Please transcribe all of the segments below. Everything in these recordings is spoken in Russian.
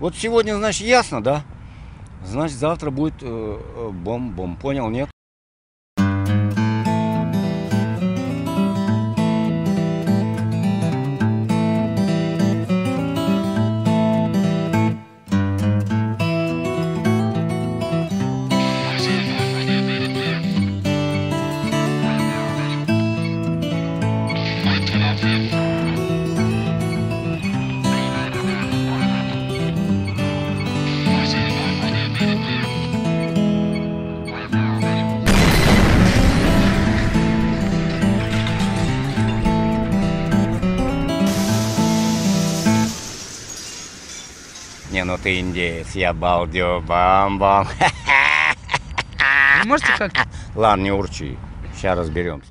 Вот сегодня, значит, ясно, да? Значит, завтра будет бом-бом. Понял, нет? Не, ну ты индеец, я балдю, бам-бам. Можете как-то? Ладно, не урчи, сейчас разберемся.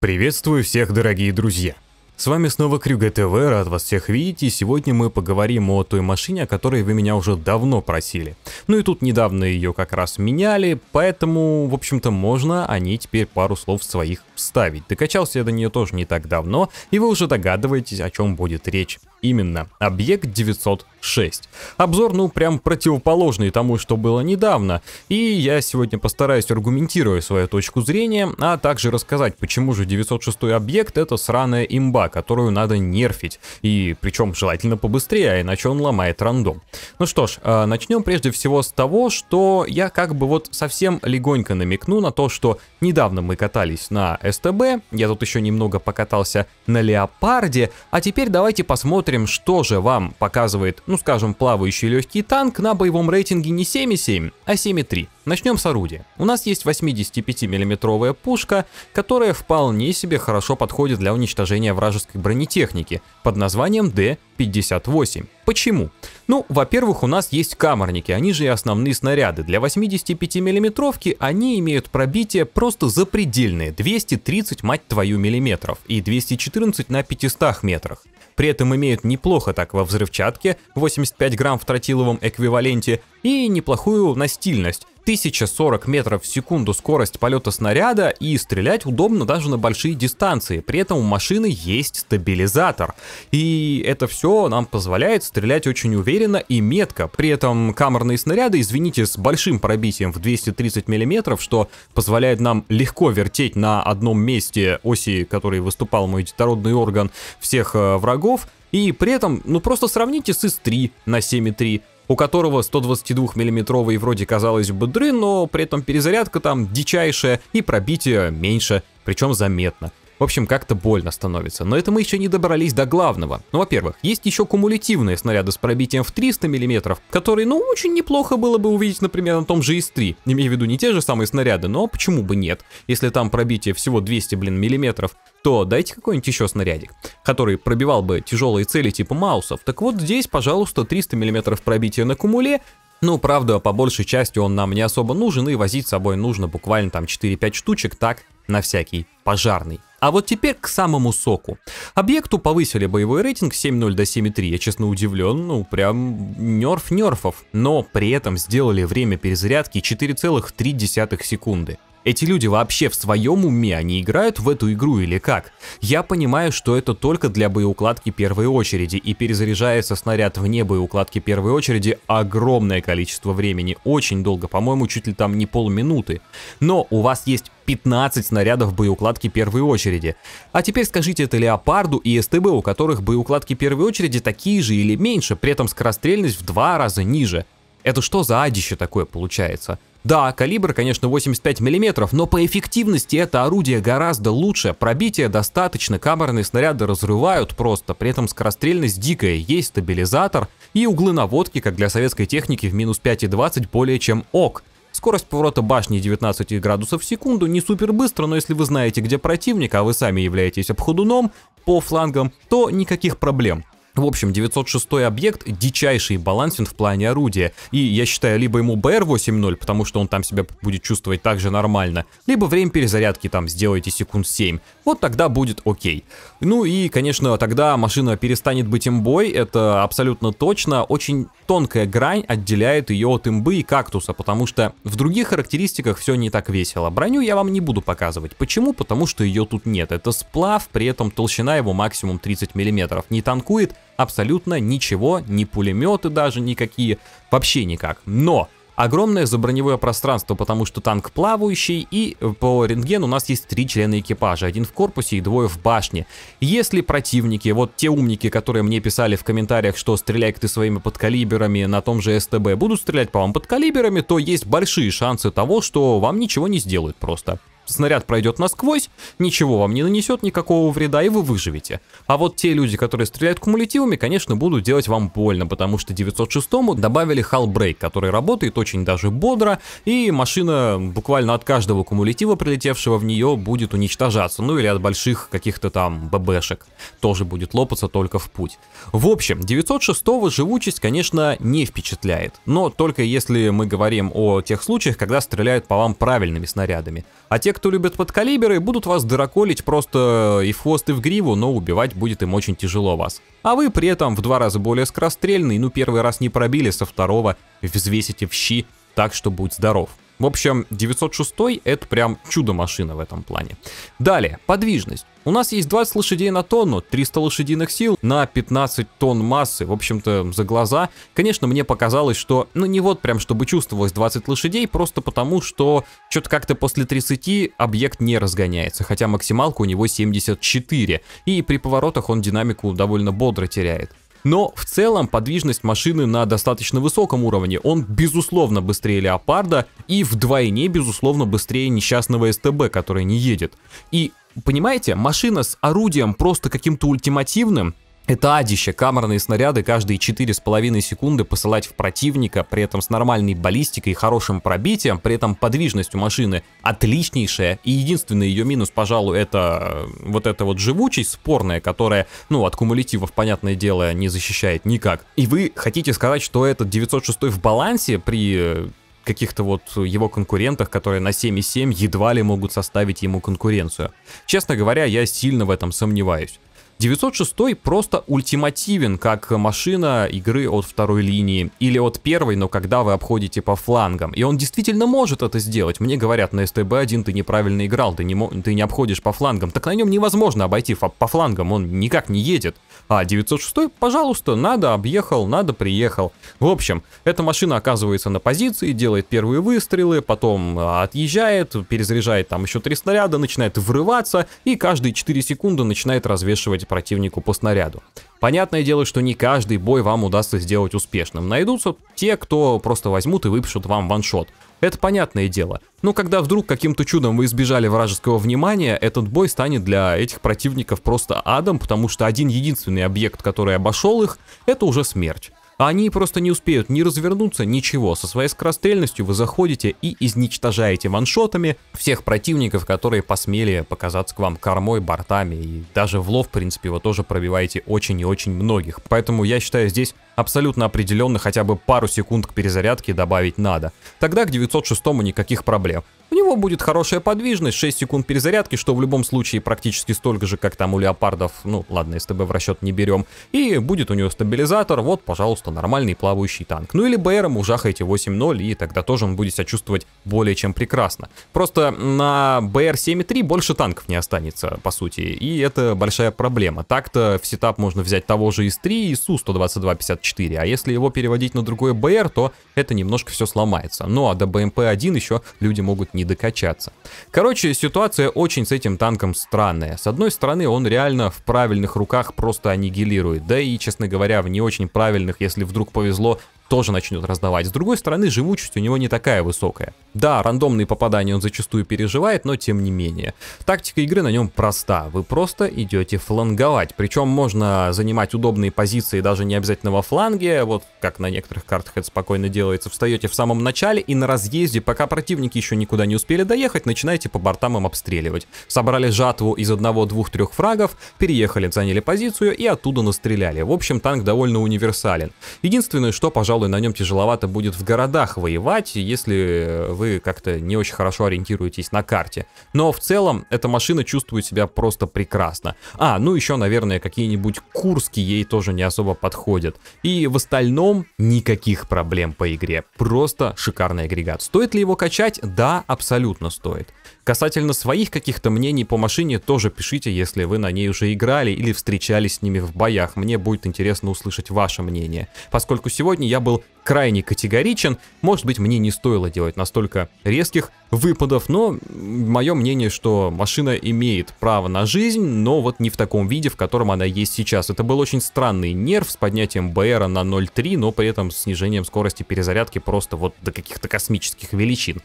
Приветствую всех, дорогие друзья. С вами снова CrewGTW, рад вас всех видеть, и сегодня мы поговорим о той машине, о которой вы меня уже давно просили. Ну и тут недавно ее как раз меняли, поэтому, в общем-то, можно о ней теперь пару слов своих вставить. Докачался я до нее тоже не так давно, и вы уже догадываетесь, о чем будет речь. Именно объект 906. Обзор, ну, прям противоположный тому, что было недавно. И я сегодня постараюсь аргументировать свою точку зрения, а также рассказать, почему же 906 объект — это сраная имба, которую надо нерфить. И причем желательно побыстрее, а иначе он ломает рандом. Ну что ж, начнем прежде всего с того, что я как бы вот совсем легонько намекну на то, что недавно мы катались на СТБ, я тут еще немного покатался на Леопарде, а теперь давайте посмотрим, что же вам показывает, ну скажем, плавающий легкий танк на боевом рейтинге не 7,7, а 7,3. Начнем с орудия. У нас есть 85-миллиметровая пушка, которая вполне себе хорошо подходит для уничтожения вражеской бронетехники под названием D-58. Почему? Ну, во-первых, у нас есть каморники, они же и основные снаряды. Для 85-миллиметровки они имеют пробитие просто запредельное, 230, мать твою, миллиметров, и 214 на 500 метрах. При этом имеют неплохо так во взрывчатке, 85 грамм в тротиловом эквиваленте, и неплохую настильность. 1040 метров в секунду скорость полета снаряда, и стрелять удобно даже на большие дистанции. При этом у машины есть стабилизатор. И это все нам позволяет стрелять очень уверенно и метко. При этом камерные снаряды, извините, с большим пробитием в 230 мм, что позволяет нам легко вертеть на одном месте оси, которой выступал мой детородный орган, всех врагов. И при этом, ну просто сравните с ИС-3 на 7,3. у которого 122-миллиметровый вроде казалось бы дры, но при этом перезарядка там дичайшая и пробитие меньше, причем заметно. В общем, как-то больно становится, но это мы еще не добрались до главного. Ну, во-первых, есть еще кумулятивные снаряды с пробитием в 300 мм, которые, ну, очень неплохо было бы увидеть, например, на том же ИС-3. Имею в виду не те же самые снаряды, но почему бы нет? Если там пробитие всего 200, блин, миллиметров, то дайте какой-нибудь еще снарядик, который пробивал бы тяжелые цели типа Маусов. Так вот здесь, пожалуйста, 300 мм пробития на кумуле. Ну, правда, по большей части он нам не особо нужен, и возить с собой нужно буквально там 4-5 штучек, так, на всякий пожарный. А вот теперь к самому соку. Объекту повысили боевой рейтинг с 7.0 до 7.3, я честно удивлен, ну прям нерф-нерфов. Но при этом сделали время перезарядки 4,3 секунды. Эти люди вообще в своем уме, они играют в эту игру или как? Я понимаю, что это только для боеукладки первой очереди, и перезаряжается снаряд вне боеукладки первой очереди огромное количество времени, очень долго, по-моему, чуть ли там не полминуты. Но у вас есть 15 снарядов боеукладки первой очереди. А теперь скажите это Леопарду и СТБ, у которых боеукладки первой очереди такие же или меньше, при этом скорострельность в 2 раза ниже. Это что за адище такое получается? Да, калибр, конечно, 85 мм, но по эффективности это орудие гораздо лучше, пробития достаточно, камерные снаряды разрывают просто, при этом скорострельность дикая, есть стабилизатор, и углы наводки, как для советской техники, в минус 5,20 более чем ок. Скорость поворота башни 19 градусов в секунду, не супер быстро, но если вы знаете, где противник, а вы сами являетесь обходуном по флангам, то никаких проблем. В общем, 906-й объект дичайший балансинг в плане орудия. И я считаю, либо ему БР-8.0, потому что он там себя будет чувствовать так же нормально, либо время перезарядки там сделайте секунд 7. Вот тогда будет окей. Ну и, конечно, тогда машина перестанет быть имбой, это абсолютно точно. Очень тонкая грань отделяет ее от имбы и кактуса, потому что в других характеристиках все не так весело. Броню я вам не буду показывать. Почему? Потому что ее тут нет. Это сплав, при этом толщина его максимум 30 мм. Не танкует абсолютно ничего, ни пулеметы даже никакие, вообще никак. Но огромное заброневое пространство, потому что танк плавающий, и по рентгену у нас есть 3 члена экипажа, 1 в корпусе и 2 в башне. Если противники, вот те умники, которые мне писали в комментариях, что стреляй-ка ты своими подкалиберами на том же СТБ, будут стрелять по вам подкалиберами, то есть большие шансы того, что вам ничего не сделают просто. Снаряд пройдет насквозь, ничего вам не нанесет никакого вреда, и вы выживете. А вот те люди, которые стреляют кумулятивами, конечно, будут делать вам больно, потому что 906-му добавили халбрейк, который работает очень даже бодро, и машина буквально от каждого кумулятива, прилетевшего в нее, будет уничтожаться, ну или от больших каких-то там ББшек, тоже будет лопаться только в путь. В общем, 906-го живучесть, конечно, не впечатляет, но только если мы говорим о тех случаях, когда стреляют по вам правильными снарядами. А те, кто любит подкалиберы, будут вас дыроколить просто и в хвост, и в гриву, но убивать будет им очень тяжело вас. А вы при этом в 2 раза более скорострельный, ну первый раз не пробили, со второго взвесите в щи, так что будь здоров. В общем, 906 это прям чудо-машина в этом плане. Далее, подвижность. У нас есть 20 лошадей на тонну, 300 лошадиных сил на 15 тонн массы, в общем-то, за глаза. Конечно, мне показалось, что, ну не вот прям, чтобы чувствовалось 20 лошадей, просто потому, что что-то как-то после 30 объект не разгоняется, хотя максималка у него 74, и при поворотах он динамику довольно бодро теряет. Но в целом подвижность машины на достаточно высоком уровне. Он безусловно быстрее Леопарда и вдвойне безусловно быстрее несчастного СТБ, который не едет. И понимаете, машина с орудием просто каким-то ультимативным, это адище, камерные снаряды каждые 4,5 секунды посылать в противника, при этом с нормальной баллистикой и хорошим пробитием, при этом подвижность у машины отличнейшая, и единственный ее минус, пожалуй, это вот эта вот живучесть спорная, которая, ну, от кумулятивов, понятное дело, не защищает никак. И вы хотите сказать, что этот 906 в балансе при каких-то вот его конкурентах, которые на 7,7 едва ли могут составить ему конкуренцию? Честно говоря, я сильно в этом сомневаюсь. 906 просто ультимативен, как машина игры от 2-й линии или от 1-й, но когда вы обходите по флангам. И он действительно может это сделать. Мне говорят, на СТБ-1 ты неправильно играл, ты не обходишь по флангам. Так на нем невозможно обойти по флангам, он никак не едет. А 906, пожалуйста, надо объехал, надо приехал. В общем, эта машина оказывается на позиции, делает первые выстрелы, потом отъезжает, перезаряжает там еще 3 снаряда, начинает врываться и каждые 4 секунды начинает развешивать противнику по снаряду. Понятное дело, что не каждый бой вам удастся сделать успешным. Найдутся те, кто просто возьмут и выпишут вам ваншот. Это понятное дело. Но когда вдруг каким-то чудом вы избежали вражеского внимания, этот бой станет для этих противников просто адом, потому что один единственный объект, который обошел их, это уже смерть. Они просто не успеют ни развернуться, ничего. Со своей скорострельностью вы заходите и изничтожаете ваншотами всех противников, которые посмели показаться к вам кормой, бортами. И даже в лоб, в принципе, вы тоже пробиваете очень и очень многих. Поэтому я считаю, здесь абсолютно определенно хотя бы пару секунд к перезарядке добавить надо. Тогда к 906-му никаких проблем. У него будет хорошая подвижность, 6 секунд перезарядки, что в любом случае практически столько же, как там у леопардов, ну ладно, СТБ в расчет не берем, и будет у него стабилизатор, вот, пожалуйста, нормальный плавающий танк. Ну или БРом ужахайте 8.0, и тогда тоже он будет себя чувствовать более чем прекрасно. Просто на БР 7.3 больше танков не останется, по сути, и это большая проблема. Так-то в сетап можно взять того же ИС-3 и СУ-122-54, а если его переводить на другой БР, то это немножко все сломается. Ну а до БМП-1 еще люди могут не докачаться. Короче, ситуация очень с этим танком странная. С одной стороны, он реально в правильных руках просто аннигилирует, да и, честно говоря, в не очень правильных, если вдруг повезло, тоже начнет раздавать. С другой стороны, живучесть у него не такая высокая. Да, рандомные попадания он зачастую переживает, но тем не менее. Тактика игры на нем проста. Вы просто идете фланговать. Причем можно занимать удобные позиции даже не обязательно во фланге. Вот как на некоторых картах это спокойно делается. Встаете в самом начале и на разъезде, пока противники еще никуда не успели доехать, начинаете по бортам им обстреливать. Собрали жатву из одного, двух, трех фрагов, переехали, заняли позицию и оттуда настреляли. В общем, танк довольно универсален. Единственное, что, пожалуй, на нем тяжеловато будет в городах воевать, если вы как-то не очень хорошо ориентируетесь на карте. Но в целом эта машина чувствует себя просто прекрасно. А, ну еще, наверное, какие-нибудь курски ей тоже не особо подходят. И в остальном никаких проблем по игре. Просто шикарный агрегат. Стоит ли его качать? Да, абсолютно стоит. Касательно своих каких-то мнений по машине, тоже пишите, если вы на ней уже играли или встречались с ними в боях. Мне будет интересно услышать ваше мнение. Поскольку сегодня я был крайне категоричен, может быть, мне не стоило делать настолько резких выпадов, но мое мнение, что машина имеет право на жизнь, но вот не в таком виде, в котором она есть сейчас. Это был очень странный нерв с поднятием БР на 0.3, но при этом снижением скорости перезарядки просто вот до каких-то космических величин.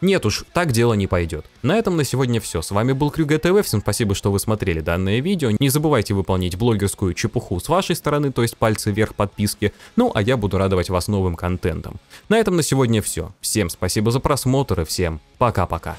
Нет уж, так дело не пойдет. На этом на сегодня все. С вами был CrewGTW, всем спасибо, что вы смотрели данное видео. Не забывайте выполнить блогерскую чепуху с вашей стороны, то есть пальцы вверх подписки. Ну, а я буду радовать вас новым контентом. На этом на сегодня все. Всем спасибо за просмотр и всем пока-пока.